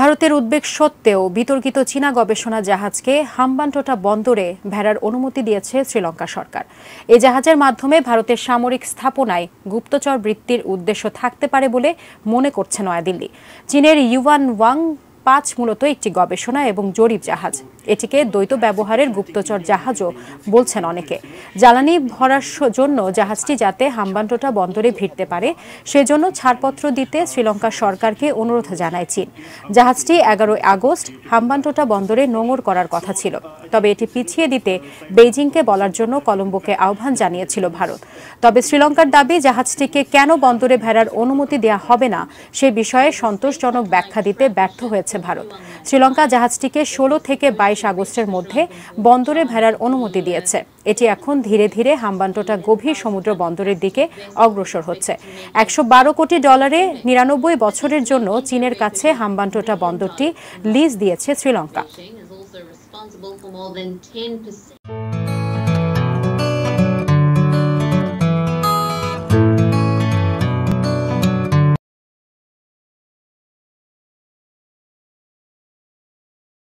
ভারতের উদ্বেগ সত্ত্বেও বিতর্কিত চীনা গবেষণা জাহাজকে হাম্বানটোটা বন্দরে ভেড়ার অনুমতি দিয়েছে শ্রীলঙ্কা সরকার। এই জাহাজের মাধ্যমে ভারতের সামরিক স্থাপনায় গুপ্তচর বৃত্তির উদ্দেশ্য থাকতে পারে বলে মনে করছে নয়াদিল্লি। চীনের ইউয়ান ওয়াং ৫ মূলত একটি গবেষণা এবং জরিপ জাহাজ। এটিকে দ্বৈত ব্যবহারের গুপ্তচর জাহাজও বলছেন অনেকে। জ্বালানি ভরার জন্য জাহাজটি যাতে হাম্বানটোটা বন্দরে ভিড়তে পারে সেজন্য ছাড়পত্র দিতে শ্রীলঙ্কা সরকারকে অনুরোধ জানায় চীন। জাহাজটি ১১ আগস্ট হাম্বানটোটা বন্দরে নোঙর করার কথা ছিল, তবে এটি পিছিয়ে দিতে বেইজিংকে বলার জন্য কলম্বোকে আহ্বান জানিয়েছিল ভারত। তবে শ্রীলঙ্কার দাবি, জাহাজটিকে কেন বন্দরে ভেড়ার অনুমতি দেওয়া হবে না সে বিষয়ে সন্তোষজনক ব্যাখ্যা দিতে ব্যর্থ হয়েছে ভারত। শ্রীলঙ্কা জাহাজটিকে ১৬ থেকে ২২ আগস্টের মধ্যে বন্দরে ভেড়ার অনুমতি দিয়েছে। এটি এখন ধীরে ধীরে হাম্বানটোটা গভীর সমুদ্র বন্দরের দিকে অগ্রসর হচ্ছে। $১১২ কোটি ৯৯ বছরের জন্য চীনের কাছে হাম্বানটোটা বন্দরটি লিজ দিয়েছে শ্রীলঙ্কা।